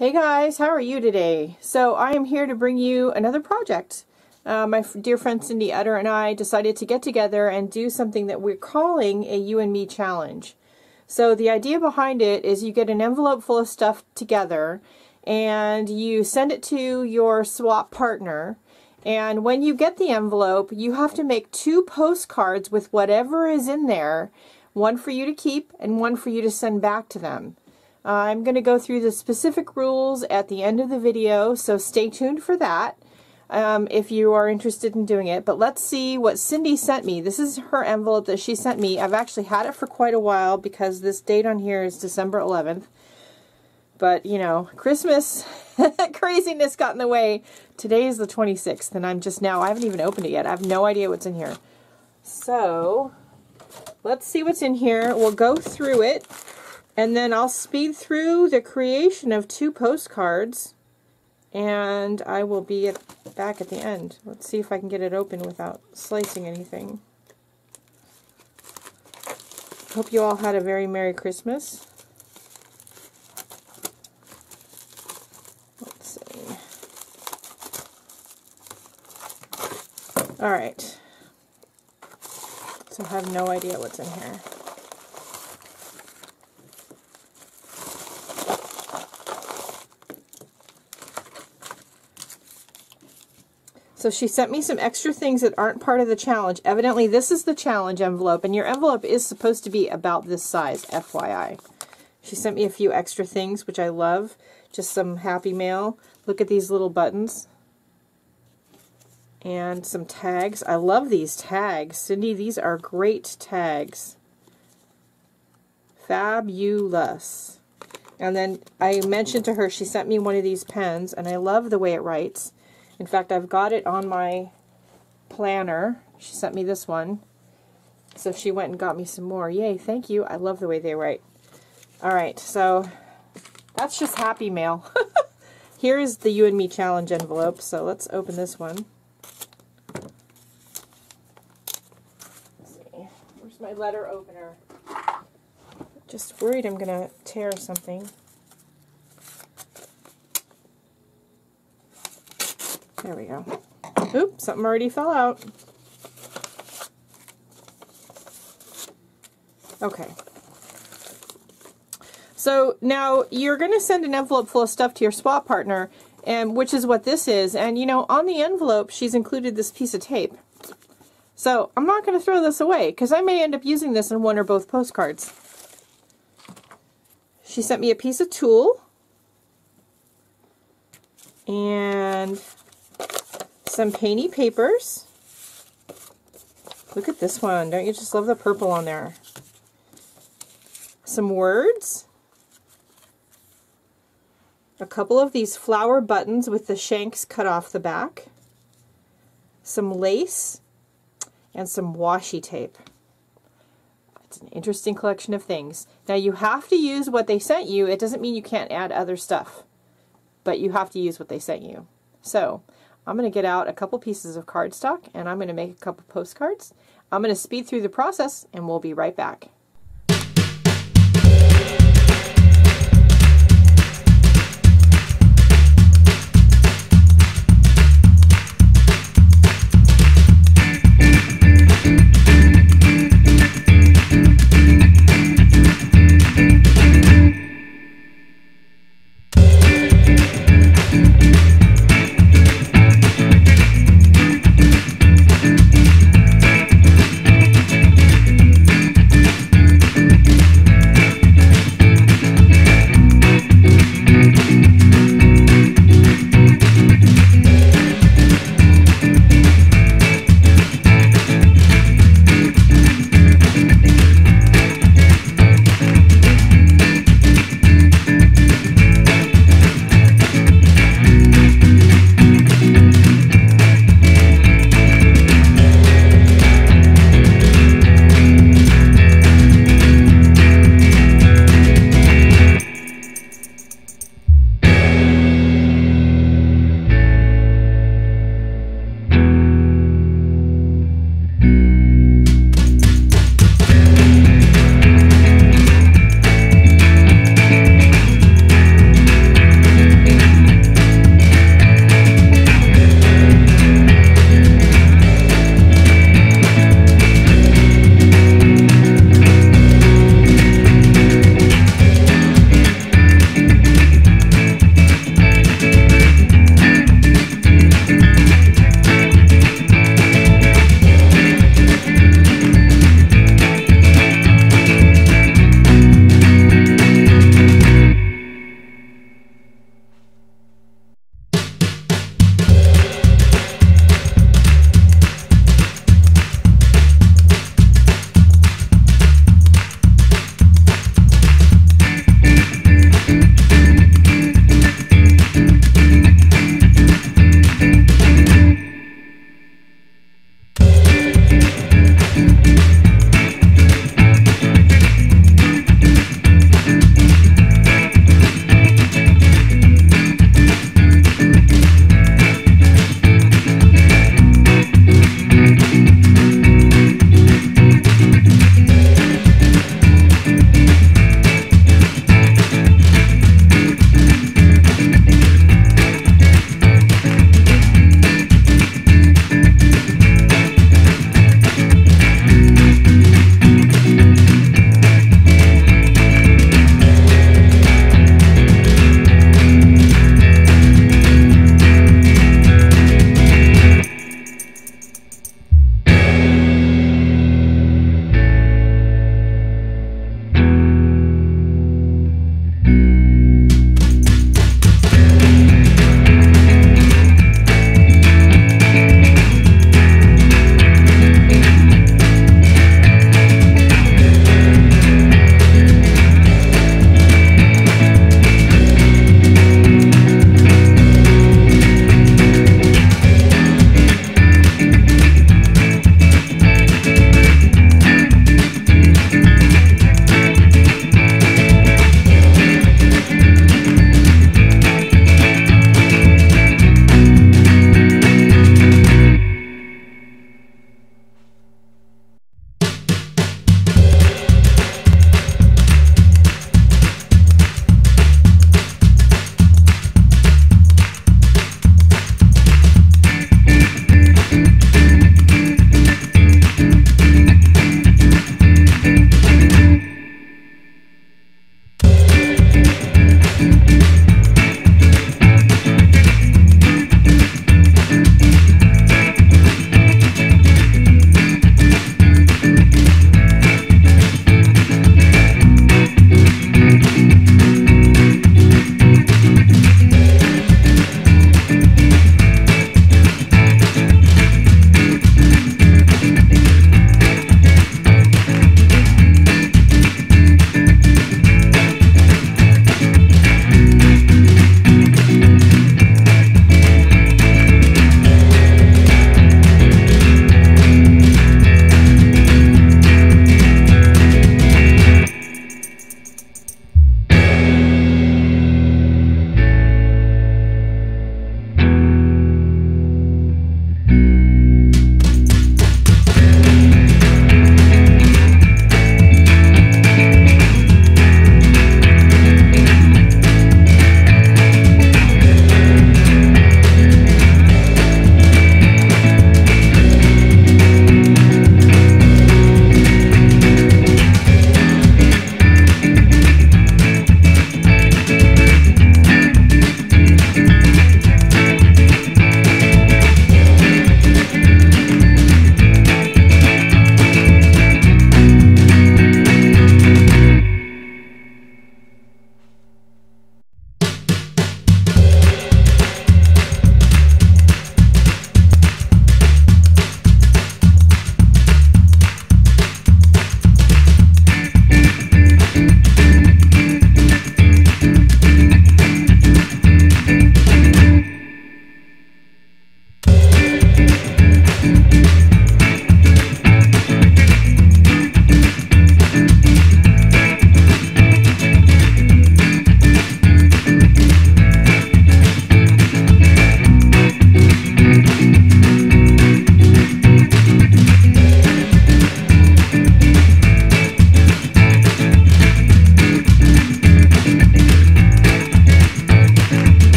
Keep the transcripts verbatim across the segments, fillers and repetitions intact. Hey guys, how are you today? So I am here to bring you another project. Uh, my dear friend Cindy Utter and I decided to get together and do something that we're calling a You and Me challenge. So the idea behind it is you get an envelope full of stuff together and you send it to your swap partner, and when you get the envelope you have to make two postcards with whatever is in there, one for you to keep and one for you to send back to them. Uh, I'm going to go through the specific rules at the end of the video, so stay tuned for that um, if you are interested in doing it. But let's see what Cindy sent me. This is her envelope that she sent me. I've actually had it for quite a while because this date on here is December eleventh. But, you know, Christmas craziness got in the way. Today is the twenty-sixth, and I'm just now, I haven't even opened it yet. I have no idea what's in here. So, let's see what's in here. We'll go through it. And then I'll speed through the creation of two postcards, and I will be at, back at the end. Let's see if I can get it open without slicing anything. Hope you all had a very Merry Christmas. Let's see. All right. So I have no idea what's in here. So she sent me some extra things that aren't part of the challenge. Evidently, this is the challenge envelope, and your envelope is supposed to be about this size, F Y I. She sent me a few extra things, which I love. Just some happy mail. Look at these little buttons. And some tags. I love these tags. Cindy, these are great tags. Fabulous. And then I mentioned to her, she sent me one of these pens, and I love the way it writes. In fact, I've got it on my planner. She sent me this one. So she went and got me some more. Yay, thank you. I love the way they write. All right, so that's just happy mail. Here is the You and Me challenge envelope. So let's open this one. Let's see. Where's my letter opener? Just worried I'm going to tear something. There we go. Oops, something already fell out. Okay. So now you're going to send an envelope full of stuff to your swap partner, and which is what this is. And you know, on the envelope, she's included this piece of tape. So I'm not going to throw this away because I may end up using this in one or both postcards. She sent me a piece of tulle and some painty papers. Look at this one. Don't you just love the purple on there? Some words. A couple of these flower buttons with the shanks cut off the back. Some lace. And some washi tape. It's an interesting collection of things. Now you have to use what they sent you. It doesn't mean you can't add other stuff. But you have to use what they sent you. So, I'm going to get out a couple pieces of cardstock and I'm going to make a couple postcards. I'm going to speed through the process and we'll be right back. Thank you.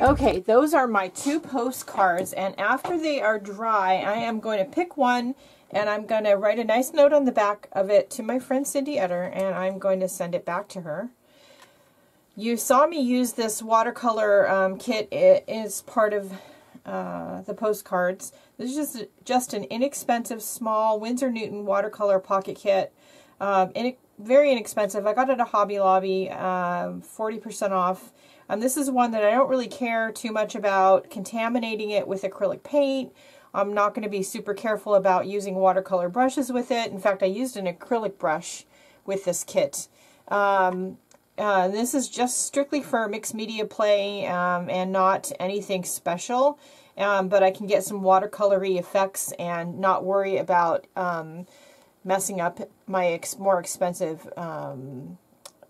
Okay, those are my two postcards, and after they are dry, I am going to pick one, and I'm going to write a nice note on the back of it to my friend Cindy Utter, and I'm going to send it back to her. You saw me use this watercolor um, kit. It is part of uh, the postcards. This is just, just an inexpensive, small Winsor Newton watercolor pocket kit. Um, in, very inexpensive. I got it at a Hobby Lobby, um, forty percent off. Um, this is one that I don't really care too much about contaminating it with acrylic paint. I'm not going to be super careful about using watercolor brushes with it. In fact, I used an acrylic brush with this kit. Um, uh, this is just strictly for mixed media play um, and not anything special, um, but I can get some watercolory effects and not worry about um, messing up my ex more expensive um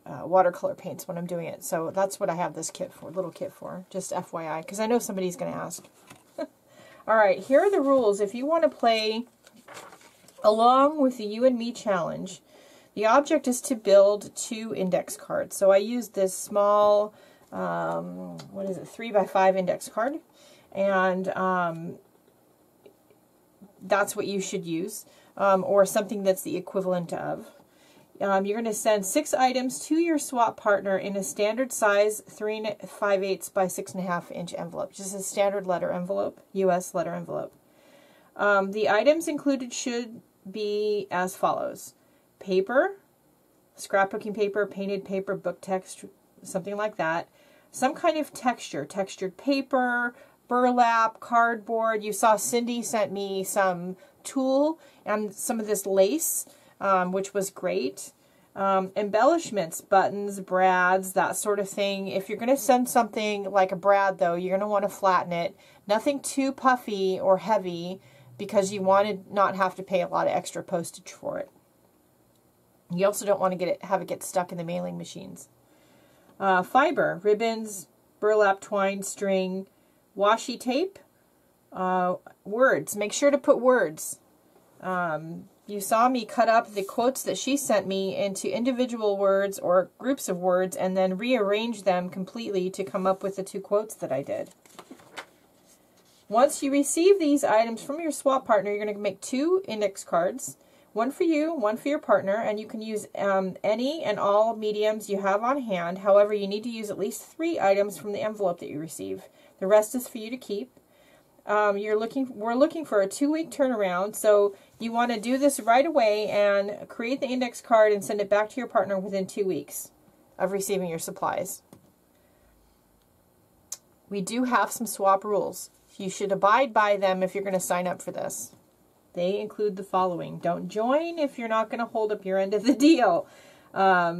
Uh, watercolor paints when I'm doing it. So that's what I have this kit for, little kit for, just F Y I, because I know somebody's going to ask. Alright, here are the rules. If you want to play along with the You and Me challenge, the object is to build two index cards. So I used this small, um, what is it, three by five index card, and um, that's what you should use, um, or something that's the equivalent of. Um, you're going to send six items to your swap partner in a standard size three and five eighths by six and a half inch envelope. Just a standard letter envelope, U S letter envelope. Um, the items included should be as follows: paper, scrapbooking paper, painted paper, book text, something like that. Some kind of texture, textured paper, burlap, cardboard. You saw Cindy sent me some tulle and some of this lace, Um, which was great. Um, embellishments, buttons, brads, that sort of thing. If you're going to send something like a brad, though, you're going to want to flatten it. Nothing too puffy or heavy, because you want to not have to pay a lot of extra postage for it. You also don't want to get it, have it get stuck in the mailing machines. Uh, fiber, ribbons, burlap, twine, string, washi tape, uh, words. Make sure to put words. Um, You saw me cut up the quotes that she sent me into individual words or groups of words and then rearrange them completely to come up with the two quotes that I did. Once you receive these items from your swap partner, you're going to make two index cards, one for you, one for your partner, and you can use um, any and all mediums you have on hand. However, you need to use at least three items from the envelope that you receive. The rest is for you to keep. Um, you're looking, we're looking for a two-week turnaround, so you want to do this right away and create the index card and send it back to your partner within two weeks of receiving your supplies. We do have some swap rules. You should abide by them if you're going to sign up for this. They include the following: don't join if you're not going to hold up your end of the deal. Um,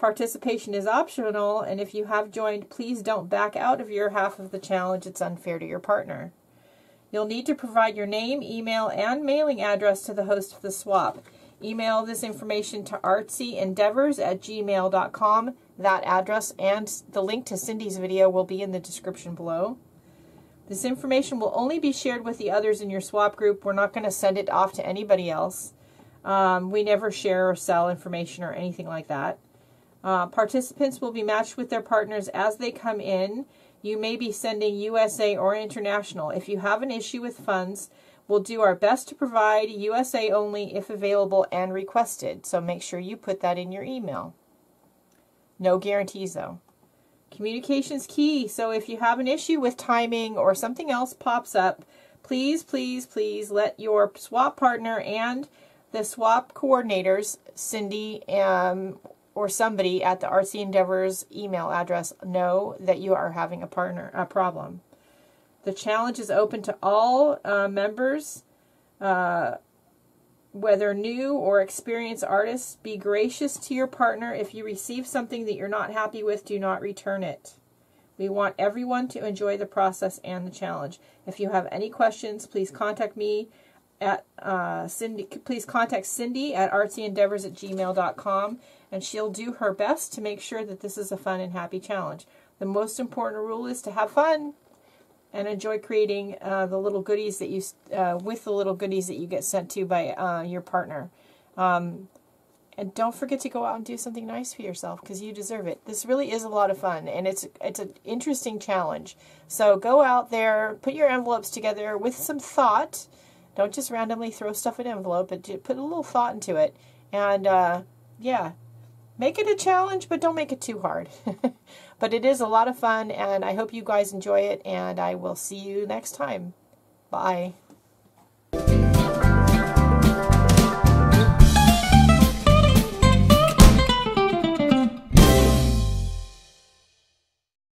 Participation is optional, and if you have joined, please don't back out of your half of the challenge. It's unfair to your partner. You'll need to provide your name, email, and mailing address to the host of the swap. Email this information to artsy endeavors at gmail dot com. That address and the link to Cindy's video will be in the description below. This information will only be shared with the others in your swap group. We're not going to send it off to anybody else. Um, we never share or sell information or anything like that. Uh, participants will be matched with their partners as they come in. You may be sending U S A or international. If you have an issue with funds, we'll do our best to provide U S A only if available and requested. So make sure you put that in your email. No guarantees though. Communication's key. So if you have an issue with timing or something else pops up, please, please, please let your swap partner and the swap coordinators, Cindy, um, or somebody at the Artsy Endeavors email address, know that you are having a partner a problem. The challenge is open to all uh, members, uh, whether new or experienced artists. Be gracious to your partner. If you receive something that you're not happy with, do not return it. We want everyone to enjoy the process and the challenge. If you have any questions, please contact me at uh, Cindy. Please contact Cindy at artsy endeavors at gmail dot com, and she'll do her best to make sure that this is a fun and happy challenge. The most important rule is to have fun and enjoy creating uh, the little goodies that you uh, with the little goodies that you get sent to by uh, your partner. Um, and don't forget to go out and do something nice for yourself, because you deserve it. This really is a lot of fun, and it's it's an interesting challenge. So go out there, put your envelopes together with some thought. Don't just randomly throw stuff in an envelope, but put a little thought into it. And uh, yeah. Make it a challenge, but don't make it too hard. But it is a lot of fun, and I hope you guys enjoy it, and I will see you next time. Bye.